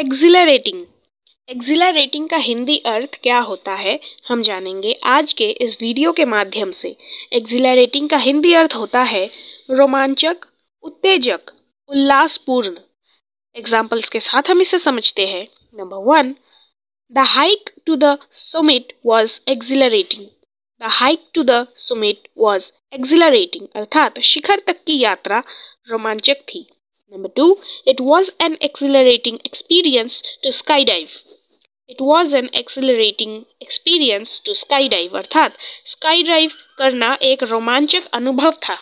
Accelerating का हिंदी अर्थ क्या होता है हम जानेंगे आज के इस वीडियो के माध्यम से। एक्सिलरेटिंग का हिंदी अर्थ होता है रोमांचक, उत्तेजक, उल्लासपूर्ण। एग्जाम्पल्स के साथ हम इसे समझते हैं। Number 1, the hike to the summit was accelerating. The hike to the summit was accelerating, अर्थात शिखर तक की यात्रा रोमांचक थी। Number 2, it was an exhilarating experience to skydive. It was an exhilarating experience to skydive, अर्थात skydive करना एक रोमांचक अनुभव था।